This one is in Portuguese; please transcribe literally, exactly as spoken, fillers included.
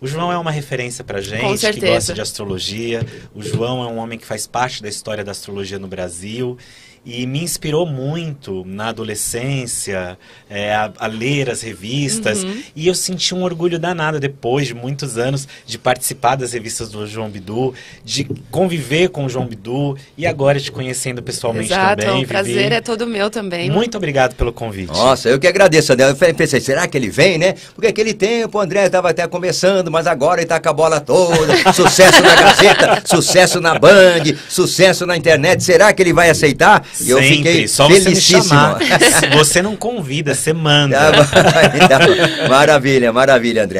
O João é uma referência pra gente que gosta de astrologia. O João é um homem que faz parte da história da astrologia no Brasil e me inspirou muito na adolescência, é, a, a ler as revistas. Uhum. E eu senti um orgulho danado, depois de muitos anos, de participar das revistas do João Bidu, de conviver com o João Bidu e agora te conhecendo pessoalmente. Exato, também. O prazer Vivi. É todo meu também. Muito obrigado pelo convite. Nossa, eu que agradeço, André. Eu pensei, será que ele vem, né? Porque aquele tempo o André estava até começando, mas agora ele tá com a bola toda. Sucesso na Gazeta, sucesso na Bang, sucesso na internet. Será que ele vai aceitar? E eu fiquei só felicíssimo. Você, me chamar. Você não convida, você manda. Maravilha, maravilha, André.